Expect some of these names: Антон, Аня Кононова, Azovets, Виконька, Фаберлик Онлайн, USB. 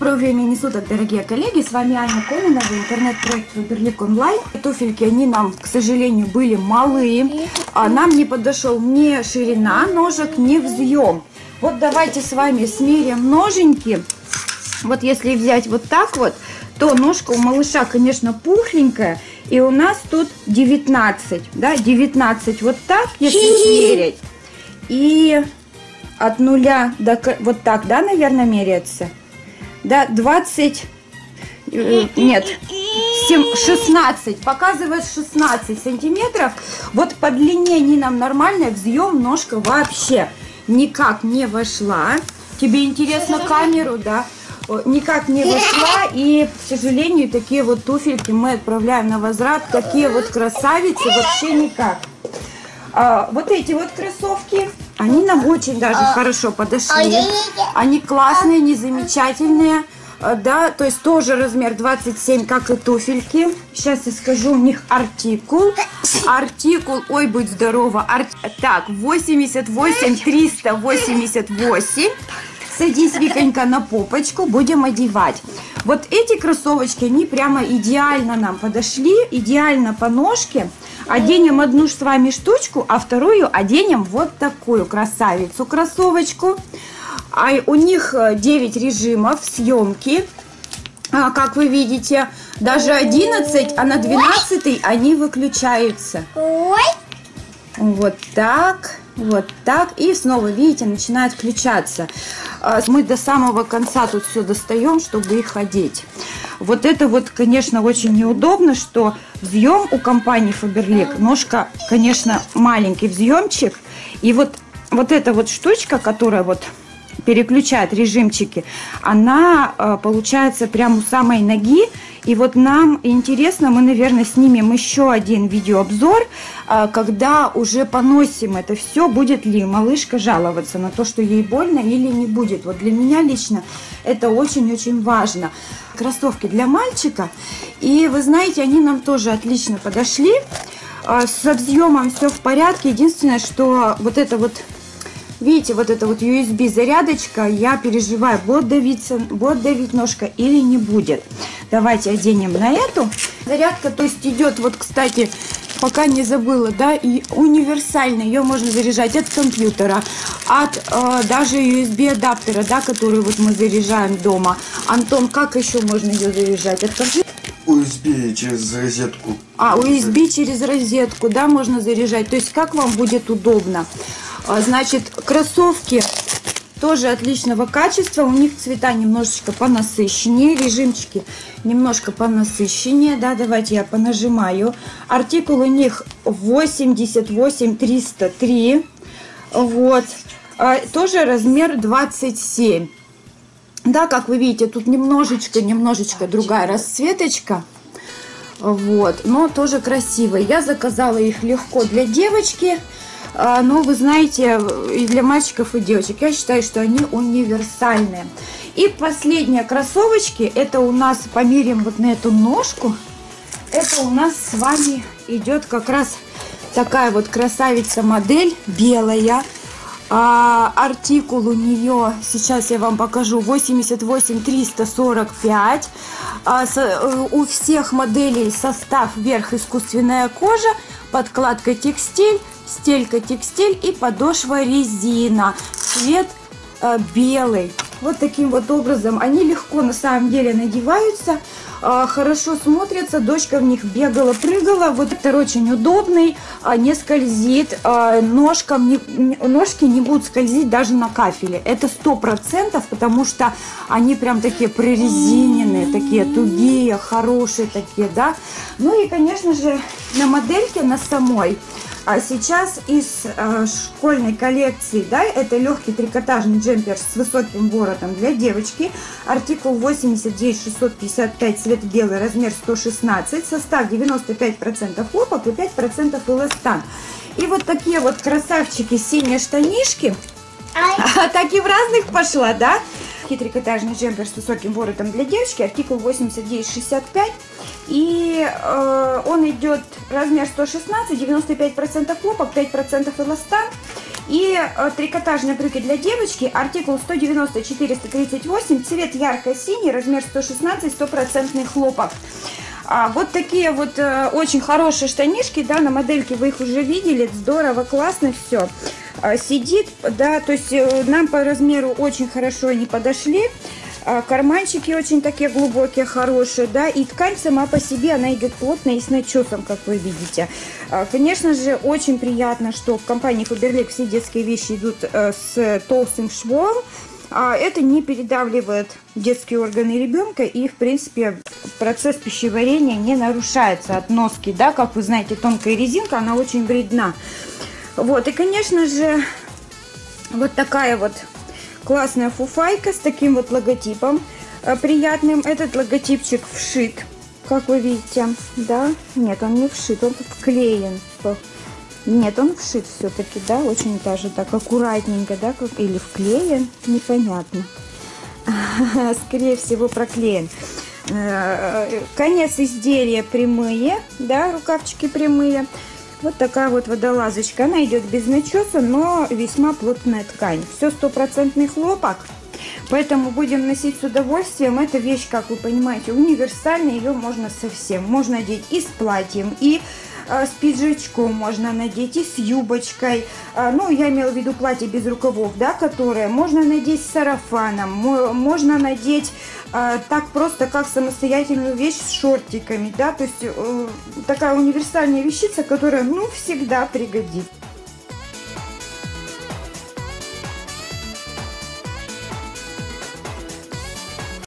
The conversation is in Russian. Доброго времени суток, дорогие коллеги, с вами Аня Кононова, интернет-проект Фаберлик Онлайн. Туфельки, они нам, к сожалению, были малые, а нам не подошел ни ширина ножек, ни взъем. Вот давайте с вами смерим ноженьки. Вот если взять вот так вот, то ножка у малыша, конечно, пухленькая, и у нас тут 19, да, 19 вот так, если мерить. И от нуля до, вот так, да, наверное, меряется. Да, 20, нет, 16, показывает 16 сантиметров. Вот по длине они нам нормальные, взъем ножка вообще никак не вошла. Тебе интересно камеру, да? Никак не вошла, и, к сожалению, такие вот туфельки мы отправляем на возврат. Такие вот красавицы вообще никак. Вот эти вот кроссовки, они нам очень даже хорошо подошли. Они классные, они замечательные. Да, то есть тоже размер 27, как и туфельки. Сейчас я скажу у них артикул. Артикул, ой, будь здорова. Так, 88 388. Садись, Виконька, на попочку, будем одевать. Вот эти кроссовочки, они прямо идеально нам подошли, идеально по ножке. Оденем одну с вами штучку, а вторую оденем вот такую красавицу-кроссовочку. А у них 9 режимов съемки, как вы видите. Даже 11, а на 12 они выключаются. Вот так. Вот так. И снова, видите, начинает включаться. Мы до самого конца тут все достаем, чтобы их одеть. Вот это вот, конечно, очень неудобно, что взъем у компании Фаберлик, ножка, конечно, маленький взъемчик. И вот эта вот штучка, которая вот переключает режимчики, она получается прямо у самой ноги. И вот нам интересно, мы, наверное, снимем еще один видеообзор, когда уже поносим это все, будет ли малышка жаловаться на то, что ей больно или не будет. Вот для меня лично это очень-очень важно. Кроссовки для мальчика. И вы знаете, они нам тоже отлично подошли. Со взъемом все в порядке. Единственное, что вот это вот, видите, вот эта вот USB зарядочка, я переживаю, будет давить ножка или не будет. Давайте оденем на эту. Зарядка, то есть, идет, вот, кстати, пока не забыла, да, и универсально. Ее можно заряжать от компьютера, от даже USB-адаптера, да, который вот мы заряжаем дома. Антон, как еще можно ее заряжать? От компьютера? USB через розетку. А, USB через розетку, да, можно заряжать. То есть, как вам будет удобно. Значит, кроссовки тоже отличного качества, у них цвета немножечко понасыщеннее, режимчики немножко понасыщеннее, да, давайте я понажимаю. Артикул у них 88 303, вот, тоже размер 27, да, как вы видите, тут немножечко другая расцветочка. Вот, но тоже красивые. Я заказала их легко для девочки. Но вы знаете, и для мальчиков, и девочек, я считаю, что они универсальные. И последние кроссовочки, это у нас, померим вот на эту ножку, это у нас с вами идет как раз такая вот красавица-модель, белая. Артикул у нее, сейчас я вам покажу, 88 345. У всех моделей состав: верх искусственная кожа, подкладка текстиль, стелька текстиль и подошва резина. Цвет белый. Вот таким вот образом они легко на самом деле надеваются, хорошо смотрятся. Дочка в них бегала, прыгала. Вот это очень удобный, не скользит, ножки не будут скользить даже на кафеле. Это 100%, потому что они прям такие прорезиненные, такие тугие, хорошие такие, да. Ну и, конечно же, на модельке, на самой. А сейчас из школьной коллекции, да, это легкий трикотажный джемпер с высоким воротом для девочки. Артикул 89 655, цвет белый, размер 116, состав 95% хлопок и 5% эластан. И вот такие вот красавчики, синие штанишки. Так и в разных пошла, да? Трикотажный джемпер с высоким воротом для девочки, артикул 8965, и он идет размер 116, 95% хлопок, 5% эластан, И трикотажные брюки для девочки, артикул 190-438, цвет ярко-синий, размер 116, 100% хлопок. Вот такие вот очень хорошие штанишки, да, на модельке вы их уже видели, здорово, классно все сидит, да, то есть нам по размеру очень хорошо они подошли. Карманчики очень такие глубокие, хорошие, да, и ткань сама по себе, она идет плотно и с начесом, как вы видите. Конечно же, очень приятно, что в компании Фаберлик все детские вещи идут с толстым швом. Это не передавливает детские органы ребенка, и, в принципе, процесс пищеварения не нарушается от носки, да, как вы знаете, тонкая резинка, она очень вредна. Вот, и, конечно же, вот такая вот классная фуфайка с таким вот логотипом приятным. Этот логотипчик вшит, как вы видите, да? Нет, он не вшит, он тут вклеен. Нет, он вшит все-таки, да, очень даже так аккуратненько, да, как... или вклеен, непонятно. Скорее всего, проклеен. Конец изделия прямые, да, рукавчики прямые. Вот такая вот водолазочка. Она идет без начеса, но весьма плотная ткань. Все 100% хлопок, поэтому будем носить с удовольствием. Эта вещь, как вы понимаете, универсальная. Ее можно совсем. Можно одеть и с платьем, и с пиджачком можно надеть, и с юбочкой. Ну, я имела в виду платье без рукавов, да, которое можно надеть с сарафаном, можно надеть так просто, как самостоятельную вещь с шортиками, да, то есть такая универсальная вещица, которая, ну, всегда пригодится.